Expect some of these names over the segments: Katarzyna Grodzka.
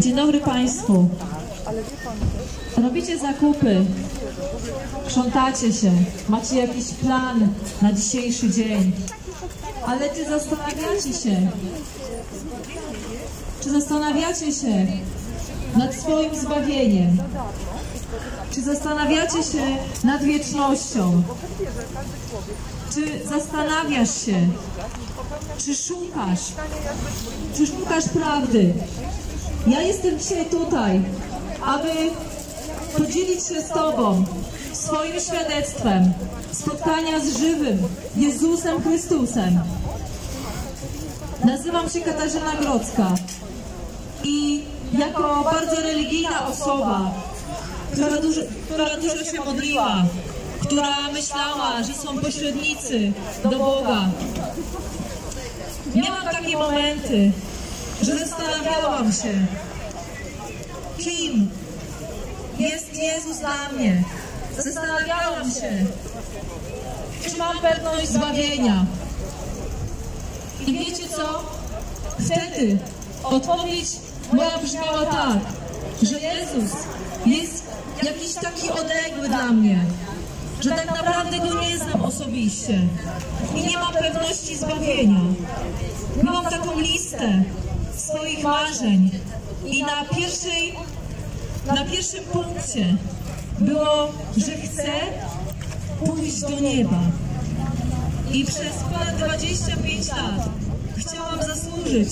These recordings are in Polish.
Dzień dobry Państwu. Robicie zakupy, krzątacie się, macie jakiś plan na dzisiejszy dzień, ale nie zastanawiacie się, czy zastanawiacie się nad swoim zbawieniem, czy zastanawiacie się nad wiecznością, czy zastanawiasz się, czy szukasz prawdy. Ja jestem dzisiaj tutaj, aby podzielić się z Tobą swoim świadectwem spotkania z żywym Jezusem Chrystusem. Nazywam się Katarzyna Grodzka i jako bardzo religijna osoba, która dużo się modliła, która myślała, że są pośrednicy do Boga, miałam takie momenty, że zastanawiałam się, kim jest Jezus dla mnie. Zastanawiałam się, czy mam pewność zbawienia. I wiecie co? Wtedy odpowiedź moja brzmiała tak, że Jezus jest jakiś taki odległy dla mnie, że tak naprawdę Go nie znam osobiście i nie mam pewności zbawienia. Miałam taką listę swoich marzeń i na pierwszym punkcie było, że chcę pójść do nieba. I przez ponad 25 lat chciałam zasłużyć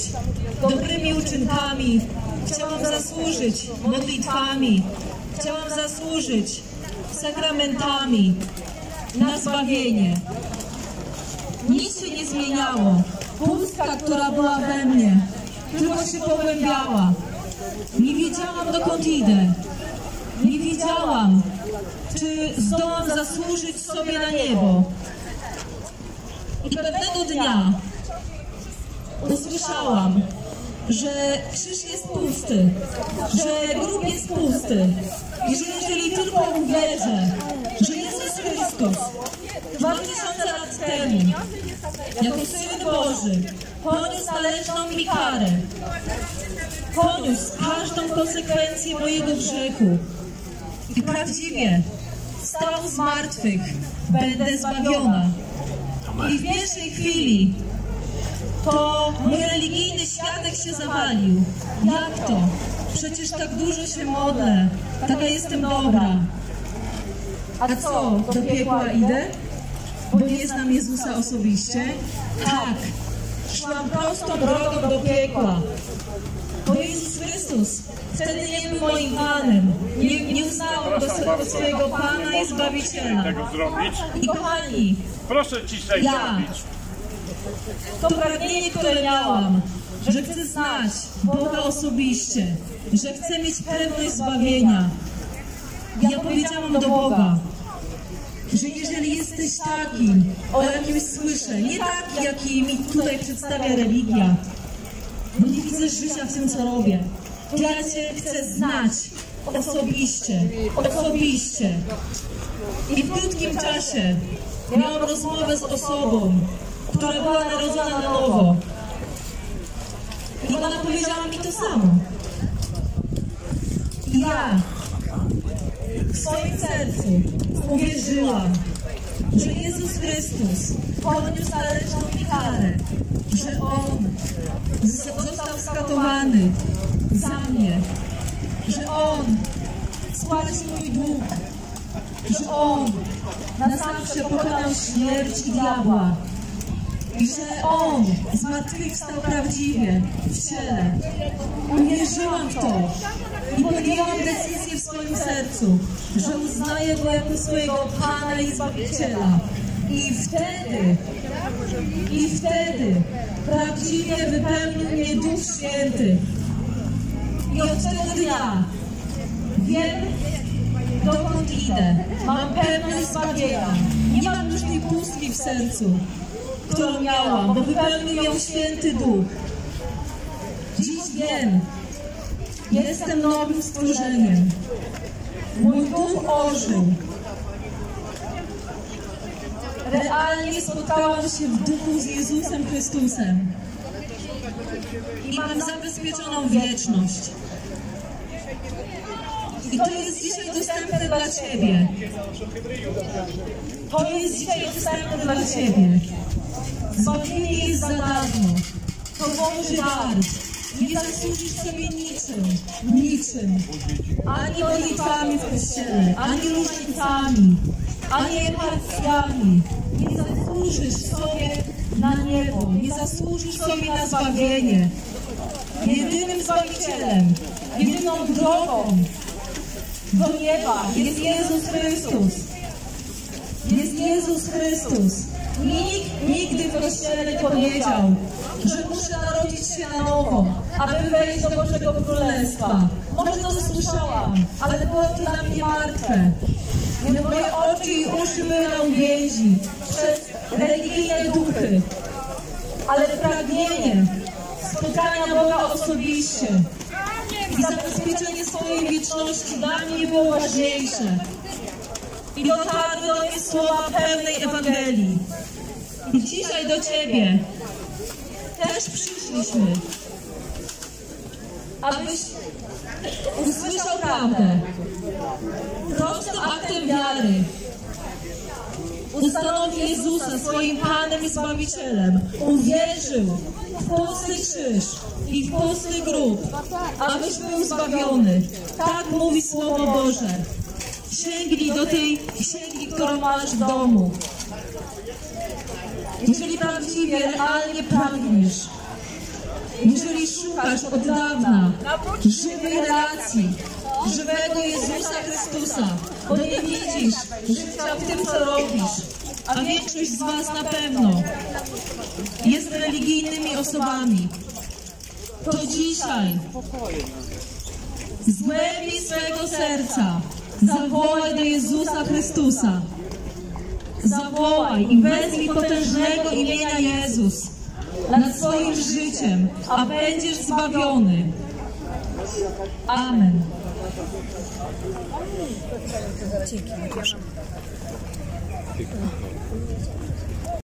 dobrymi uczynkami, chciałam zasłużyć modlitwami, chciałam zasłużyć sakramentami na zbawienie. Nic się nie zmieniało. Pustka, która była we mnie, tylko się pogłębiała. Nie wiedziałam, dokąd idę. Nie wiedziałam, czy zdołam zasłużyć sobie na niebo. I pewnego dnia usłyszałam, że krzyż jest pusty, że grób jest pusty i że jeżeli tylko uwierzę, że Jezus Chrystus 2000 lat temu jako Syn Boży poniósł należną mi karę, poniósł każdą konsekwencję mojego grzechu i prawdziwie stał z martwych, będę zbawiona. I w pierwszej chwili to mój religijny świadek się zawalił. Jak to? Przecież tak dużo się modlę, taka jestem dobra. A co, do piekła idę? Bo nie znam Jezusa osobiście? Tak, szłam prostą drogą do piekła. Bo Jezus Chrystus wtedy nie był moim Panem. Nie uznałam go swojego Pana i Zbawiciela. I kochani, proszę ciszej zrobić. To pragnienie, które miałam, że chcę znać Boga osobiście, że chcę mieć pewność zbawienia. Ja powiedziałam do Boga, że jeżeli jesteś takim, o jakim słyszę, nie taki, jaki mi tutaj przedstawia religia, bo nie widzę życia w tym, co robię, to ja Cię chcę znać osobiście. I w krótkim czasie miałam rozmowę z osobą, która była narodzona na nowo. I ona powiedziała mi to samo. I ja w swoim sercu uwierzyłam, że Jezus Chrystus poniósł należną mi karę, że On został skatowany za mnie, że On spłacił mój dług, że On na zawsze pokonał śmierć i diabła, i że On zmartwychwstał prawdziwie w ciele. Uwierzyłam w to i podjęłam decyzję w swoim sercu, że uznaję Go jako swojego Pana i Zbawiciela. I wtedy prawdziwie wypełnił mnie Duch Święty. I od tego dnia wiem, dokąd idę. Mam pewność zbawienia. Nie mam już tej pustki w sercu, którą miałam, bo wypełnił ją Święty Duch. Dziś wiem, jestem nowym stworzeniem. Mój duch ożył. Realnie spotkałam się w duchu z Jezusem Chrystusem. i mam zabezpieczoną wieczność. I to jest dzisiaj dostępne dla Ciebie. To jest dzisiaj dostępne dla Ciebie. Zbawienie jest za darmo. To Boży dar. Nie zasłużysz sobie niczym, niczym. Ani modlitwami w kościele, ani różnicami, ani emocjami. Nie zasłużysz sobie na niebo, nie zasłużysz sobie na zbawienie. Jedynym Zbawicielem, jedyną drogą do nieba jest Jezus Chrystus. Jest Jezus Chrystus. Nikt nigdy w Kościele nie powiedział, że muszę narodzić się na nowo, aby wejść do Bożego Królestwa. Może to słyszałam, ale było to dla mnie martwe. Moje oczy i uszy mylą więzi przez religijne duchy, ale pragnienie spotkania Boga osobiście i zabezpieczenie swojej wieczności dla mnie było ważniejsze. I dotarły do mnie słowa pełnej Ewangelii. I dzisiaj do Ciebie też przyszliśmy, abyś usłyszał prawdę. Prostym aktem wiary ustanowił Jezusa swoim Panem i Zbawicielem. Uwierzył w płosny krzyż i w płosny grób, abyś był zbawiony. Tak mówi Słowo Boże. Sięgnij do tej księgi, którą masz w domu. Jeżeli prawdziwie, realnie pragniesz, jeżeli szukasz od dawna żywej relacji, żywego Jezusa Chrystusa, bo nie widzisz życia w tym, co robisz, a większość z Was na pewno jest religijnymi osobami, to dzisiaj z głębi swego serca zawołaj do Jezusa Chrystusa. Zawołaj i wezwij potężnego imienia Jezus nad swoim życiem, a będziesz zbawiony. Amen. Dzięki.